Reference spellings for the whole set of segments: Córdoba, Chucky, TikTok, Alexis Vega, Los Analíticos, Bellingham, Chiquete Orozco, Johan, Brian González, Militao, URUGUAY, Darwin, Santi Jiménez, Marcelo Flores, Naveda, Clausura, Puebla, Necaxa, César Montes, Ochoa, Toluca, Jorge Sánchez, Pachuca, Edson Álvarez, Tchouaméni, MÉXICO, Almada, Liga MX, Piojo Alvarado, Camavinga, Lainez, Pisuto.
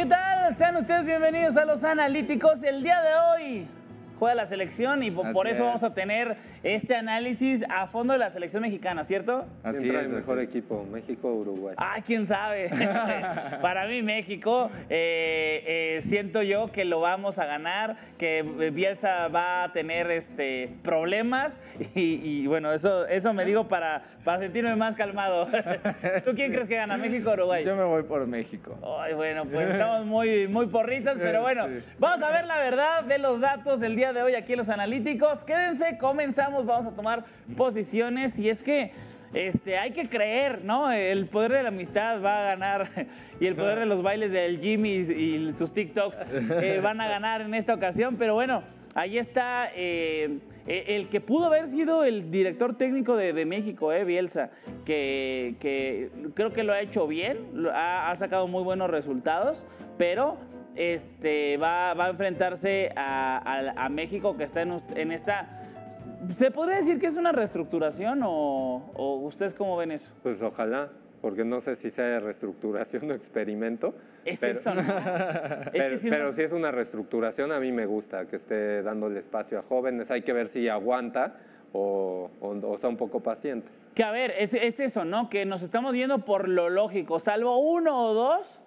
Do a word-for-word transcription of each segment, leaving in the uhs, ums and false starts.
¿Qué tal? Sean ustedes bienvenidos a Los Analíticos. El día de hoy juega la selección y por, por eso es. Vamos a tener este análisis a fondo de la selección mexicana, ¿cierto? Así Mientras es, el mejor es. equipo, México-Uruguay. Ah, quién sabe. Para mí México, eh, eh, siento yo que lo vamos a ganar, que Bielsa va a tener este, problemas y, y bueno, eso, eso me digo para, para sentirme más calmado. ¿Tú quién sí. crees que gana, México o Uruguay? Yo me voy por México. Ay, bueno, pues estamos muy, muy porristas, pero bueno, sí. vamos a ver la verdad de los datos del día de hoy aquí en Los Analíticos. Quédense, comenzamos, vamos a tomar posiciones y es que este, hay que creer, ¿no? El poder de la amistad va a ganar y el poder de los bailes del Jimmy y sus TikToks eh, van a ganar en esta ocasión, pero bueno, ahí está eh, el que pudo haber sido el director técnico de, de México, eh, Bielsa, que, que creo que lo ha hecho bien, ha, ha sacado muy buenos resultados, pero Este, va, va a enfrentarse a, a, a México, que está en, en esta... ¿Se podría decir que es una reestructuración o, o ustedes cómo ven eso? Pues ojalá, porque no sé si sea de reestructuración o experimento. Es pero, eso, ¿no? pero, es que si, pero no... si es una reestructuración, a mí me gusta que esté dándole espacio a jóvenes. Hay que ver si aguanta o, o, o sea un poco paciente. Que a ver, es, es eso, ¿no? Que nos estamos yendo por lo lógico, salvo uno o dos...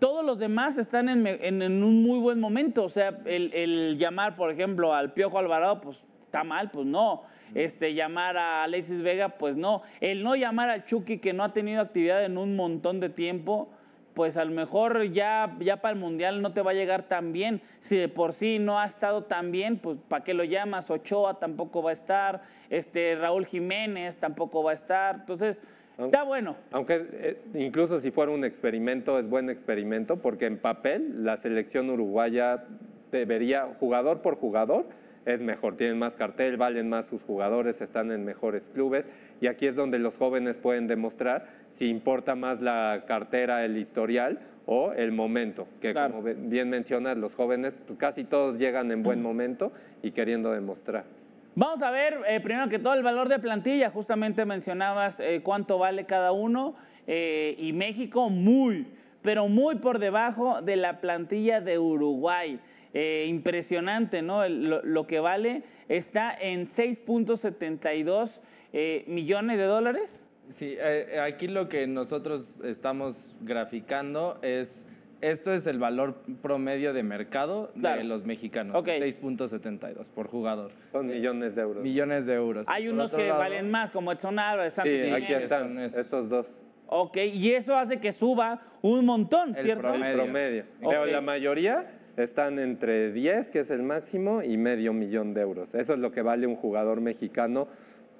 Todos los demás están en, en, en un muy buen momento. O sea, el, el llamar, por ejemplo, al Piojo Alvarado, pues está mal, pues no. Este, llamar a Alexis Vega, pues no. El no llamar al Chucky, que no ha tenido actividad en un montón de tiempo, pues a lo mejor ya, ya para el Mundial no te va a llegar tan bien. Si de por sí no ha estado tan bien, pues ¿para qué lo llamas? Ochoa tampoco va a estar. Este, Raúl Jiménez tampoco va a estar. Entonces... Está bueno. Aunque eh, incluso si fuera un experimento, es buen experimento, porque en papel la selección uruguaya debería, jugador por jugador, es mejor. Tienen más cartel, valen más sus jugadores, están en mejores clubes. Y aquí es donde los jóvenes pueden demostrar si importa más la cartera, el historial o el momento. Que claro, como bien mencionas, los jóvenes pues, casi todos llegan en buen momento y queriendo demostrar. Vamos a ver, eh, primero que todo, el valor de plantilla. Justamente mencionabas eh, cuánto vale cada uno. Eh, y México muy, pero muy por debajo de la plantilla de Uruguay. Eh, impresionante, ¿no? El, lo, lo que vale está en seis punto setenta y dos eh, millones de dólares. Sí, eh, aquí lo que nosotros estamos graficando es... Esto es el valor promedio de mercado claro. de los mexicanos, okay. seis punto setenta y dos por jugador. Son millones de euros. Millones de euros. Hay por unos que lado, valen más, como Edson Álvarez, Santi Jiménez. Sí, aquí están estos dos. Ok, y eso hace que suba un montón, el ¿cierto? Promedio. El promedio. Okay. Pero la mayoría están entre diez, que es el máximo, y medio millón de euros. Eso es lo que vale un jugador mexicano,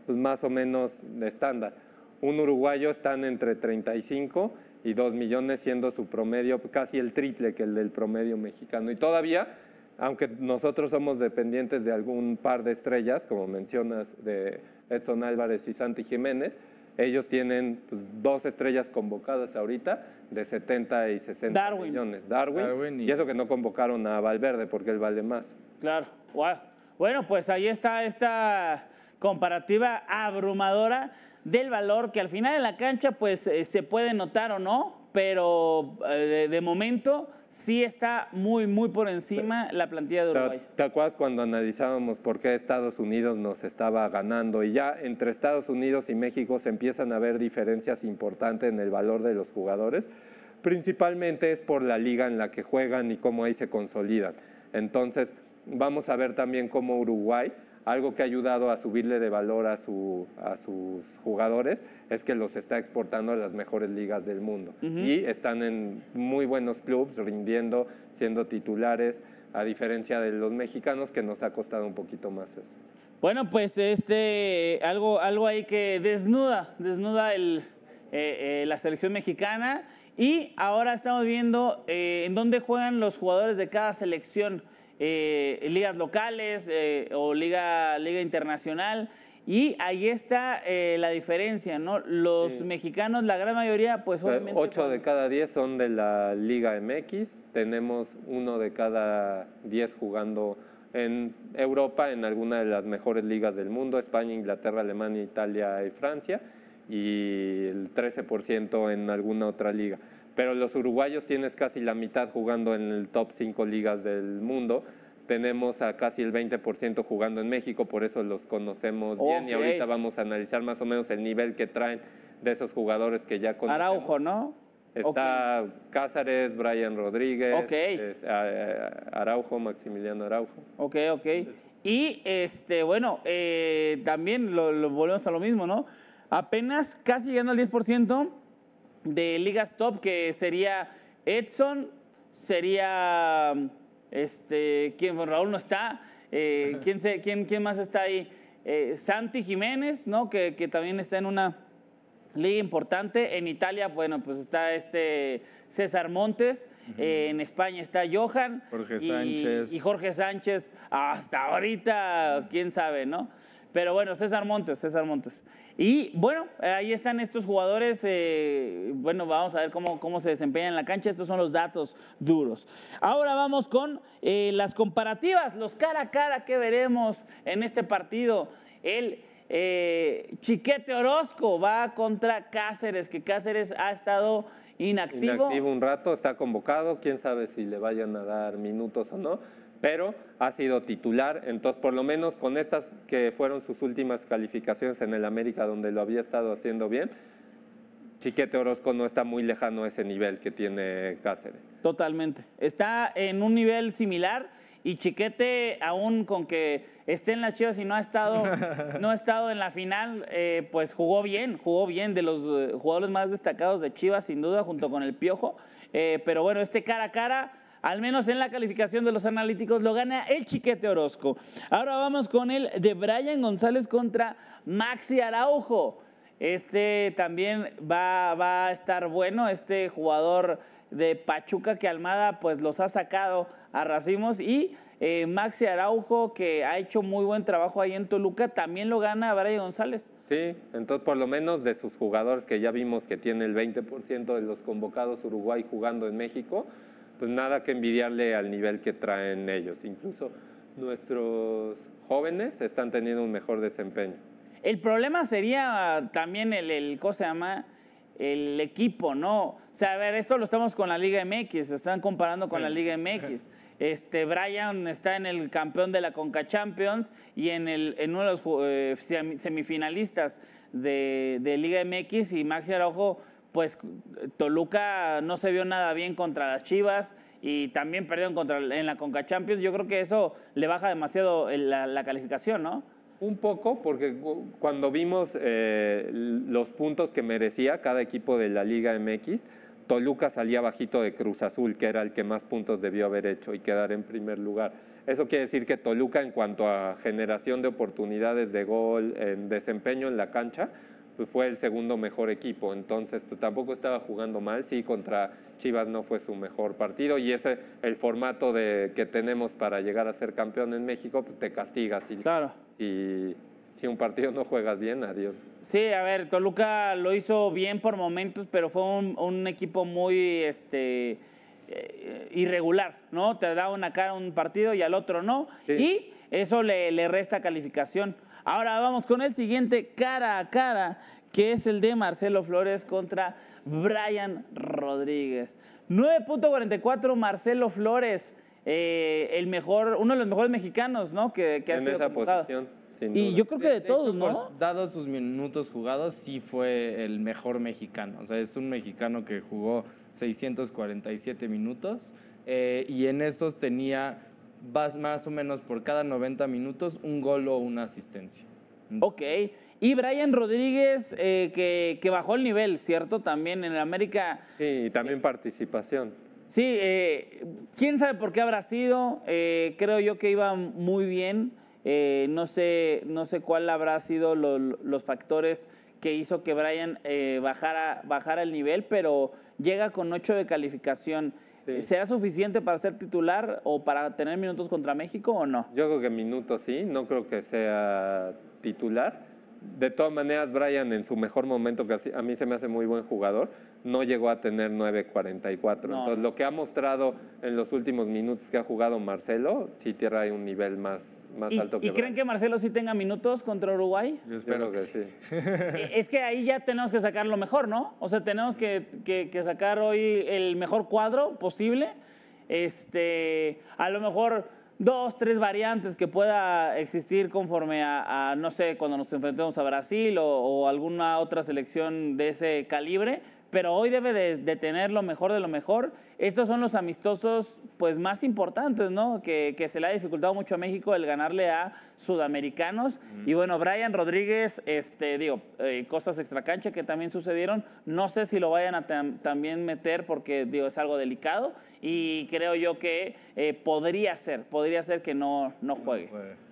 pues más o menos de estándar. Un uruguayo están entre treinta y cinco y dos millones, siendo su promedio casi el triple que el del promedio mexicano. Y todavía, aunque nosotros somos dependientes de algún par de estrellas, como mencionas, de Edson Álvarez y Santi Jiménez, ellos tienen pues, dos estrellas convocadas ahorita de setenta y sesenta Darwin. millones. Darwin. Darwin y... y eso que no convocaron a Valverde, porque él vale más. Claro. Wow. Bueno, pues ahí está esta comparativa abrumadora del valor que al final en la cancha pues eh, se puede notar o no, pero eh, de, de momento sí está muy, muy por encima pero, la plantilla de Uruguay. ¿Te acuerdas cuando analizábamos por qué Estados Unidos nos estaba ganando? Y ya entre Estados Unidos y México se empiezan a ver diferencias importantes en el valor de los jugadores, principalmente es por la liga en la que juegan y cómo ahí se consolidan. Entonces vamos a ver también cómo Uruguay... Algo que ha ayudado a subirle de valor a, su, a sus jugadores es que los está exportando a las mejores ligas del mundo. Uh-huh. Y están en muy buenos clubes, rindiendo, siendo titulares, a diferencia de los mexicanos, que nos ha costado un poquito más eso. Bueno, pues este, algo, algo ahí que desnuda, desnuda el, eh, eh, la selección mexicana. Y ahora estamos viendo eh, en dónde juegan los jugadores de cada selección. Eh, ligas locales eh, o liga, liga internacional y ahí está eh, la diferencia, ¿no? Los sí. mexicanos, la gran mayoría, pues obviamente... Ocho de cada diez son de la Liga M X, tenemos uno de cada diez jugando en Europa, en alguna de las mejores ligas del mundo, España, Inglaterra, Alemania, Italia y Francia, y el trece por ciento en alguna otra liga. pero los uruguayos tienes casi la mitad jugando en el top cinco ligas del mundo. Tenemos a casi el veinte por ciento jugando en México, por eso los conocemos okay. bien. Y ahorita vamos a analizar más o menos el nivel que traen de esos jugadores que ya conocemos. Araujo, ¿no? Está okay. Cázares, Brian Rodríguez, okay. es, a, a, Araujo, Maximiliano Araujo. Ok, ok. Y, este bueno, eh, también lo, lo volvemos a lo mismo, ¿no? Apenas casi llegando al diez por ciento de ligas top, que sería Edson, sería... Este, ¿quién? Raúl no está, eh, ¿quién, se, quién, ¿quién más está ahí? Eh, Santi Jiménez, ¿no? Que, que también está en una liga importante. En Italia, bueno, pues está este César Montes, uh-huh. eh, en España está Johan. Jorge y, Sánchez. Y Jorge Sánchez, hasta ahorita, uh-huh. quién sabe, ¿no? Pero bueno, César Montes, César Montes. Y bueno, ahí están estos jugadores. Eh, bueno, vamos a ver cómo, cómo se desempeñan en la cancha. Estos son los datos duros. Ahora vamos con eh, las comparativas, los cara a cara que veremos en este partido. El eh, Chiquete Orozco va contra Cáceres, que Cáceres ha estado inactivo. Inactivo un rato, está convocado. Quién sabe si le vayan a dar minutos o no. Pero ha sido titular, entonces por lo menos con estas que fueron sus últimas calificaciones en el América, donde lo había estado haciendo bien, Chiquete Orozco no está muy lejano a ese nivel que tiene Cáceres. Totalmente, está en un nivel similar y Chiquete, aún con que esté en las Chivas y no ha estado, no ha estado en la final, eh, pues jugó bien, jugó bien, de los jugadores más destacados de Chivas sin duda, junto con el Piojo, eh, pero bueno, este cara a cara... Al menos en la calificación de los analíticos lo gana el Chiquete Orozco. Ahora vamos con el de Brian González contra Maxi Araujo. Este también va, va a estar bueno, este jugador de Pachuca que Almada pues los ha sacado a racimos. Y eh, Maxi Araujo, que ha hecho muy buen trabajo ahí en Toluca, también lo gana Brian González. Sí, entonces por lo menos de sus jugadores que ya vimos que tiene el veinte por ciento de los convocados Uruguay jugando en México... Pues nada que envidiarle al nivel que traen ellos. Incluso nuestros jóvenes están teniendo un mejor desempeño. El problema sería también el, el ¿cómo se llama? El equipo, ¿no? O sea, a ver, esto lo estamos con la Liga M X, se están comparando con sí. la Liga M X. Este, Brian está en el campeón de la Concachampions y en, el, en uno de los eh, semifinalistas de, de Liga M X, y Maxi Araujo... Pues Toluca no se vio nada bien contra las Chivas y también perdieron contra, en la Concachampions. Yo creo que eso le baja demasiado la, la calificación, ¿no? Un poco, porque cuando vimos eh, los puntos que merecía cada equipo de la Liga M X, Toluca salía bajito de Cruz Azul, que era el que más puntos debió haber hecho y quedar en primer lugar. Eso quiere decir que Toluca, en cuanto a generación de oportunidades de gol, en desempeño en la cancha, pues fue el segundo mejor equipo, entonces pues tampoco estaba jugando mal, sí, contra Chivas no fue su mejor partido y ese el formato de, que tenemos para llegar a ser campeón en México, pues te castigas y, claro. y si un partido no juegas bien, adiós. Sí, a ver, Toluca lo hizo bien por momentos, pero fue un, un equipo muy este eh, irregular, ¿no? Te da una cara un partido y al otro no, sí. y eso le, le resta calificación. Ahora vamos con el siguiente cara a cara, que es el de Marcelo Flores contra Brian Rodríguez. nueve punto cuarenta y cuatro Marcelo Flores, eh, el mejor, uno de los mejores mexicanos, ¿no? Que, que ha en sido esa convocado. Posición. Sin y duda. Yo creo que de, de todos, de hecho, ¿no? Dado sus minutos jugados, sí fue el mejor mexicano. O sea, es un mexicano que jugó seiscientos cuarenta y siete minutos eh, y en esos tenía... Vas más o menos por cada noventa minutos un gol o una asistencia. Ok. Y Brian Rodríguez, eh, que, que bajó el nivel, ¿cierto? También en el América. Sí, y también eh, participación. Sí, eh, quién sabe por qué habrá sido. Eh, creo yo que iba muy bien. Eh, no sé, no sé cuál habrá sido lo, los factores que hizo que Brian eh, bajara, bajara el nivel, pero llega con ocho de calificación. Sí. ¿Será suficiente para ser titular o para tener minutos contra México o no? Yo creo que minutos sí, no creo que sea titular, De todas maneras, Brian, en su mejor momento, que a mí se me hace muy buen jugador, no llegó a tener nueve cuarenta y cuatro. No. Entonces, lo que ha mostrado en los últimos minutos que ha jugado Marcelo, sí trae un nivel más, más alto que ¿Y Brian. Creen que Marcelo sí tenga minutos contra Uruguay? Yo espero Yo que, que sí. sí. Es que ahí ya tenemos que sacar lo mejor, ¿no? O sea, tenemos que, que, que sacar hoy el mejor cuadro posible. Este, a lo mejor... dos, tres variantes que pueda existir conforme a, a no sé, cuando nos enfrentemos a Brasil o, o alguna otra selección de ese calibre, pero hoy debe de, de tener lo mejor de lo mejor. Estos son los amistosos pues más importantes, ¿no? Que, que se le ha dificultado mucho a México el ganarle a sudamericanos. Mm. Y bueno, Brian Rodríguez, este, digo, eh, cosas extracancha que también sucedieron. No sé si lo vayan a tam también meter porque, digo, es algo delicado. Y creo yo que eh, podría ser, podría ser que no, no juegue. No puede.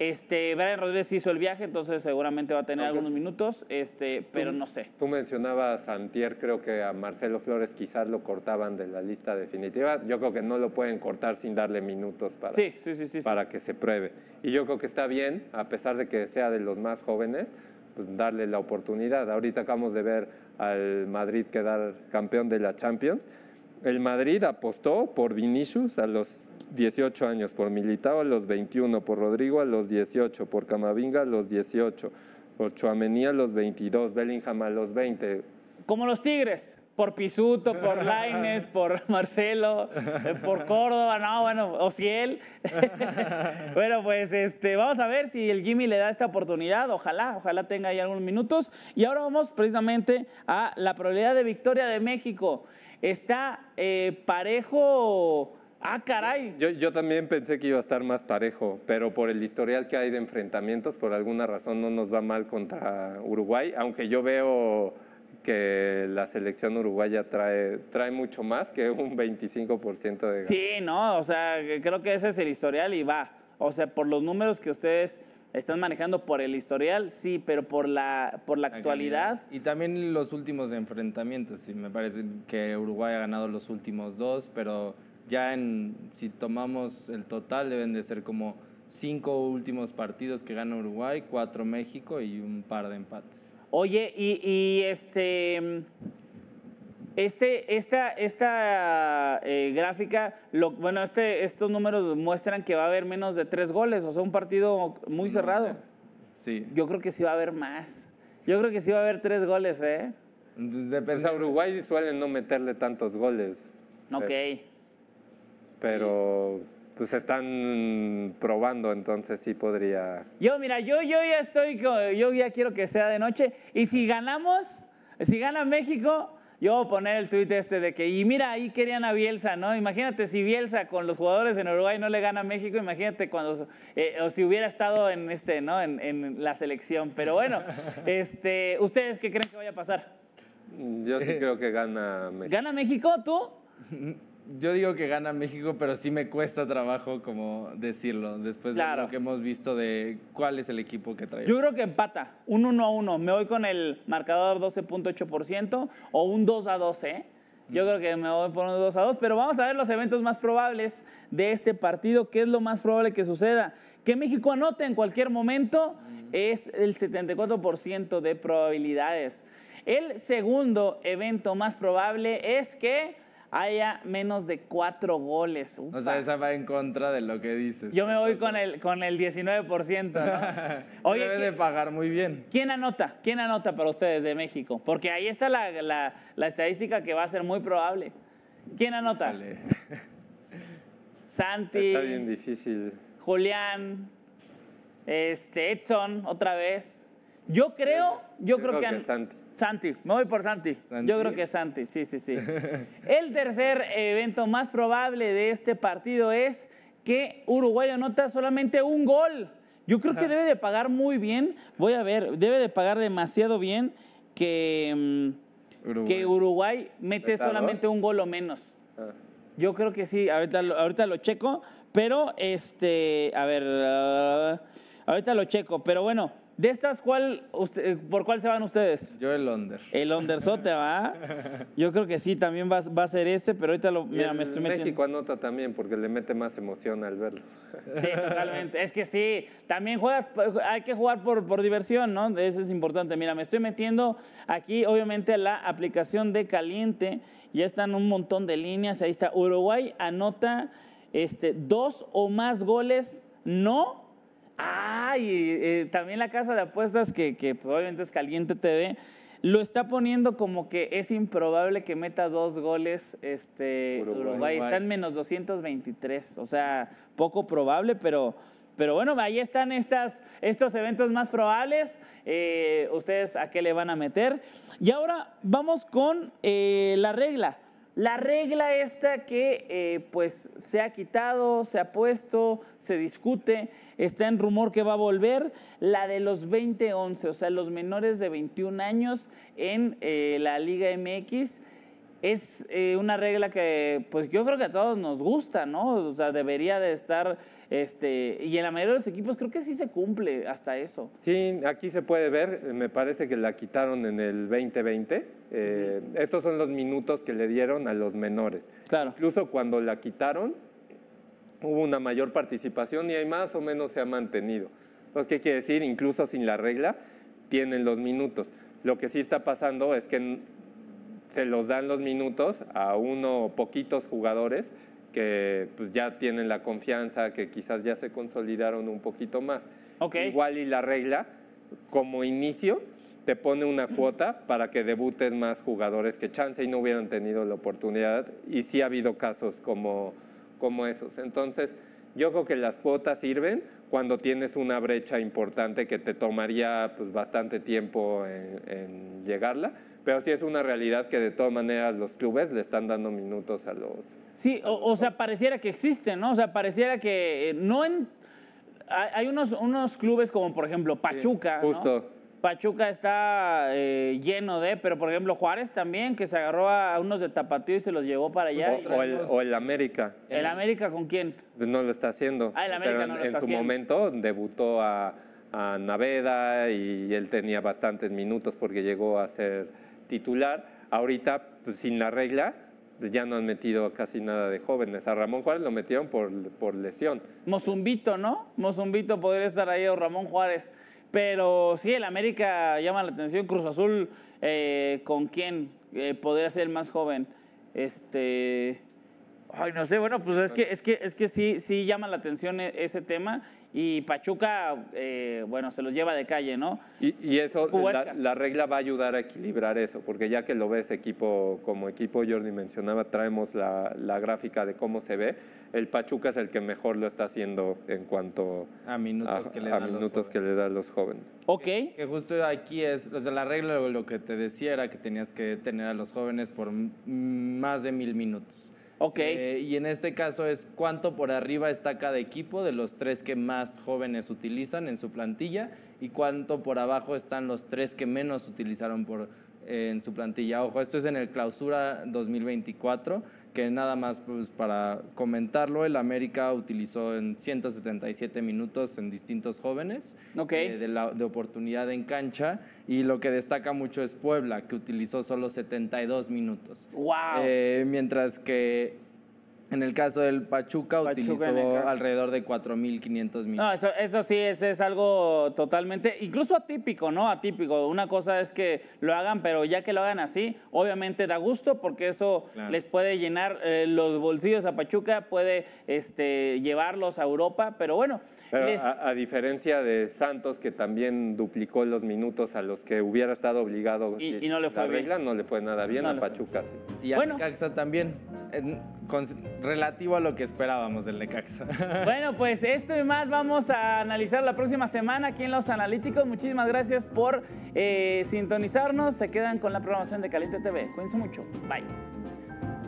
Este, Brian Rodríguez hizo el viaje, entonces seguramente va a tener okay. algunos minutos, este, pero no sé. Tú mencionabas antier, creo que a Marcelo Flores quizás lo cortaban de la lista definitiva. Yo creo que no lo pueden cortar sin darle minutos para, sí, sí, sí, sí, para sí. que se pruebe. Y yo creo que está bien, a pesar de que sea de los más jóvenes, pues darle la oportunidad. Ahorita acabamos de ver al Madrid quedar campeón de la Champions. El Madrid apostó por Vinicius a los dieciocho años, por Militao a los veintiuno, por Rodrigo a los dieciocho, por Camavinga a los dieciocho, por Tchouaméni a los veintidós, Bellingham a los veinte. Como los Tigres, por Pisuto, por Lainez, por Marcelo, por Córdoba, no, bueno, Ociel. Bueno, pues este, vamos a ver si el Jimmy le da esta oportunidad, ojalá, ojalá tenga ahí algunos minutos. Y ahora vamos precisamente a la probabilidad de victoria de México. Está eh, parejo. Ah, caray. Yo, yo también pensé que iba a estar más parejo, pero por el historial que hay de enfrentamientos, por alguna razón no nos va mal contra Uruguay, aunque yo veo que la selección uruguaya trae, trae mucho más que un veinticinco por ciento de... Sí, no, o sea, creo que ese es el historial y va. O sea, por los números que ustedes... están manejando por el historial, sí, pero por la, por la actualidad. Y también los últimos enfrentamientos. Sí, me parece que Uruguay ha ganado los últimos dos, pero ya en, si tomamos el total deben de ser como cinco últimos partidos que gana Uruguay, cuatro México y un par de empates. Oye, y, y este... Este, esta esta eh, gráfica, lo, bueno, este, estos números muestran que va a haber menos de tres goles, o sea, un partido muy cerrado. Sí. Yo creo que sí va a haber más. Yo creo que sí va a haber tres goles, ¿eh? Pues a Uruguay suelen no meterle tantos goles. Ok. Pero, pero pues están probando, entonces sí podría... Yo, mira, yo, yo ya estoy, yo ya quiero que sea de noche. Y si ganamos, si gana México... Yo voy a poner el tuit este de que, y mira, ahí querían a Bielsa, ¿no? Imagínate si Bielsa con los jugadores en Uruguay no le gana a México, imagínate cuando, eh, o si hubiera estado en este, ¿no? En, en la selección. Pero bueno, este, ¿ustedes qué creen que vaya a pasar? Yo sí creo que gana México. ¿Gana México, tú? Yo digo que gana México, pero sí me cuesta trabajo como decirlo, después claro. de lo que hemos visto de cuál es el equipo que trae. Yo creo que empata, un uno a uno. Me voy con el marcador doce punto ocho por ciento o un dos a doce, ¿eh? Yo creo que me voy por un dos a dos, pero vamos a ver los eventos más probables de este partido. ¿Qué es lo más probable que suceda? Que México anote en cualquier momento es el setenta y cuatro por ciento de probabilidades. El segundo evento más probable es que... haya menos de cuatro goles. Upa. O sea, esa va en contra de lo que dices. Yo me voy con el, con el diecinueve por ciento, ¿no? Oye, debe de pagar muy bien. ¿Quién anota? ¿Quién anota para ustedes de México? Porque ahí está la, la, la estadística que va a ser muy probable. ¿Quién anota? Dale. Santi. Está bien difícil. Julián. Este, Edson, otra vez. Yo creo, yo, yo creo, creo que, que Santi. Santi, me voy por Santi. Santi. Yo creo que Santi, sí, sí, sí. El tercer evento más probable de este partido es que Uruguay anota solamente un gol. Yo creo Ajá. que debe de pagar muy bien. Voy a ver, debe de pagar demasiado bien que, Uruguay. que Uruguay mete ¿Está solamente dos? un gol o menos. Ah. Yo creo que sí, ahorita, ahorita lo checo, pero este, a ver, uh, ahorita lo checo, pero bueno. De estas, ¿cuál, usted, ¿por cuál se van ustedes? Yo el under. El underzote, ¿va? Yo creo que sí, también va, va a ser ese, pero ahorita lo... Mira, me estoy metiendo. México anota también, porque le mete más emoción al verlo. Sí, totalmente. Es que sí, también juegas, hay que jugar por, por diversión, ¿no? Eso es importante. Mira, me estoy metiendo aquí, obviamente, a la aplicación de Caliente. Ya están un montón de líneas. Ahí está, Uruguay anota este, dos o más goles, no... Ah, y eh, también la casa de apuestas, que, que pues, obviamente es Caliente T V, lo está poniendo como que es improbable que meta dos goles este, Uruguay. Uruguay. Está en menos doscientos veintitrés, o sea, poco probable, pero, pero bueno, ahí están estas, estos eventos más probables. Eh, ¿Ustedes a qué le van a meter? Y ahora vamos con eh, la regla. La regla esta que eh, pues se ha quitado, se ha puesto, se discute, está en rumor que va a volver, la de los veinte once, o sea, los menores de veintiún años en eh, la Liga M X. Es eh, una regla que pues yo creo que a todos nos gusta, ¿no? O sea, debería de estar, este, y en la mayoría de los equipos creo que sí se cumple hasta eso. Sí, aquí se puede ver, me parece que la quitaron en el veinte veinte. Eh, uh-huh. Estos son los minutos que le dieron a los menores. Claro. Incluso cuando la quitaron, hubo una mayor participación y hay más o menos se ha mantenido. Entonces, ¿qué quiere decir? Incluso sin la regla, tienen los minutos. Lo que sí está pasando es que se los dan los minutos a uno o poquitos jugadores que pues, ya tienen la confianza, que quizás ya se consolidaron un poquito más. Okay. Igual y la regla, como inicio, te pone una cuota para que debutes más jugadores que chance y no hubieran tenido la oportunidad. Y sí ha habido casos como, como esos. Entonces, yo creo que las cuotas sirven cuando tienes una brecha importante que te tomaría pues, bastante tiempo en, en llegarla. Pero sí es una realidad que de todas maneras los clubes le están dando minutos a los... Sí, a los o, o sea, pareciera que existen, ¿no? O sea, pareciera que eh, no en... Hay unos, unos clubes como, por ejemplo, Pachuca, sí, justo. ¿No? Pachuca está eh, lleno de, pero por ejemplo Juárez también, que se agarró a unos de Tapatío y se los llevó para allá. O, o, el, o el América. ¿El América con quién? No lo está haciendo. Ah, el América pero no lo está haciendo. En su momento debutó a, a Naveda y él tenía bastantes minutos porque llegó a ser titular. Ahorita, pues, sin la regla, ya no han metido casi nada de jóvenes. A Ramón Juárez lo metieron por, por lesión. Mozumbito, ¿no? Mozumbito podría estar ahí o Ramón Juárez. Pero sí, el América llama la atención. Cruz Azul, eh, ¿con quién eh, podría ser el más joven? Este, ay, no sé, bueno, pues es que, es que, es que sí, sí llama la atención ese tema. Y Pachuca, eh, bueno, se los lleva de calle, ¿no? Y, y eso, la, la regla va a ayudar a equilibrar eso, porque ya que lo ves equipo como equipo, Jordi mencionaba, traemos la, la gráfica de cómo se ve. El Pachuca es el que mejor lo está haciendo en cuanto a minutos, a, que, le a minutos que le da a los jóvenes. Ok. Que, que justo aquí es, o sea, la regla lo que te decía era que tenías que tener a los jóvenes por más de mil minutos. Okay. Eh, y en este caso es cuánto por arriba está cada equipo de los tres que más jóvenes utilizan en su plantilla y cuánto por abajo están los tres que menos utilizaron por, eh, en su plantilla. Ojo, esto es en el Clausura dos mil veinticuatro, que nada más pues, para comentarlo, el América utilizó en ciento setenta y siete minutos en distintos jóvenes. Okay. eh, de, la, de oportunidad en cancha, y lo que destaca mucho es Puebla, que utilizó solo setenta y dos minutos. Wow. Eh, mientras que en el caso del Pachuca, Pachuca utilizó alrededor de cuatro mil quinientos minutos. No, eso, eso sí, ese es algo totalmente, incluso atípico, ¿no? Atípico. Una cosa es que lo hagan, pero ya que lo hagan así, obviamente da gusto porque eso claro. Les puede llenar eh, los bolsillos a Pachuca, puede este, llevarlos a Europa, pero bueno. Pero les... a, a diferencia de Santos, que también duplicó los minutos a los que hubiera estado obligado. Y, si y no le fue la regla, bien. No le fue nada bien no a Pachuca. Sí. Y a bueno. Necaxa también. Eh, con... relativo a lo que esperábamos del Necaxa. Bueno, pues esto y más vamos a analizar la próxima semana aquí en Los Analíticos. Muchísimas gracias por eh, sintonizarnos. Se quedan con la programación de Caliente T V. Cuídense mucho. Bye.